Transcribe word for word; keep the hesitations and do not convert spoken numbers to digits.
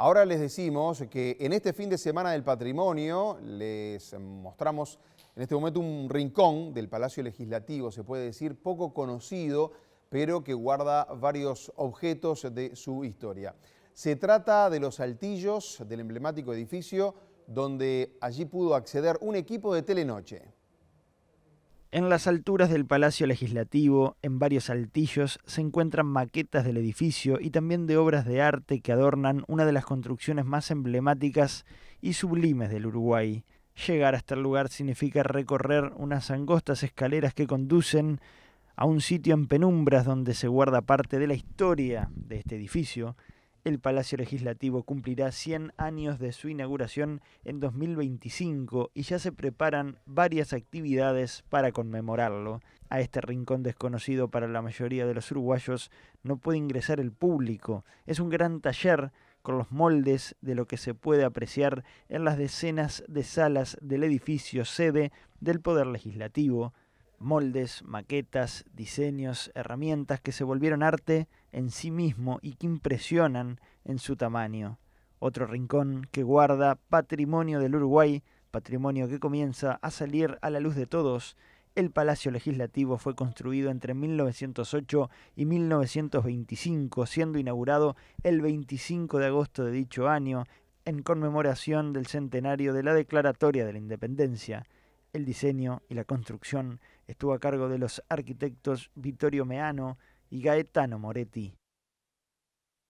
Ahora les decimos que en este fin de semana del patrimonio les mostramos en este momento un rincón del Palacio Legislativo, se puede decir poco conocido, pero que guarda varios objetos de su historia. Se trata de los altillos del emblemático edificio, donde allí pudo acceder un equipo de Telenoche. En las alturas del Palacio Legislativo, en varios altillos, se encuentran maquetas del edificio y también de obras de arte que adornan una de las construcciones más emblemáticas y sublimes del Uruguay. Llegar hasta el lugar significa recorrer unas angostas escaleras que conducen a un sitio en penumbras donde se guarda parte de la historia de este edificio. El Palacio Legislativo cumplirá cien años de su inauguración en dos mil veinticinco y ya se preparan varias actividades para conmemorarlo. A este rincón desconocido para la mayoría de los uruguayos no puede ingresar el público. Es un gran taller con los moldes de lo que se puede apreciar en las decenas de salas del edificio sede del Poder Legislativo. Moldes, maquetas, diseños, herramientas que se volvieron arte en sí mismo y que impresionan en su tamaño. Otro rincón que guarda patrimonio del Uruguay, patrimonio que comienza a salir a la luz de todos. El Palacio Legislativo fue construido entre mil novecientos ocho y mil novecientos veinticinco, siendo inaugurado el veinticinco de agosto de dicho año, en conmemoración del centenario de la Declaratoria de la Independencia. El diseño y la construcción estuvo a cargo de los arquitectos Vittorio Meano y Gaetano Moretti.